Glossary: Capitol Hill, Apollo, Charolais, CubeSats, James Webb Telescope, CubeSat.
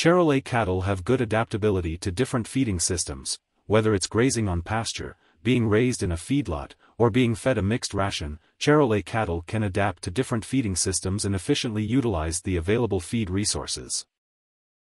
Charolais cattle have good adaptability to different feeding systems, whether it's grazing on pasture, being raised in a feedlot, or being fed a mixed ration. Charolais cattle can adapt to different feeding systems and efficiently utilize the available feed resources.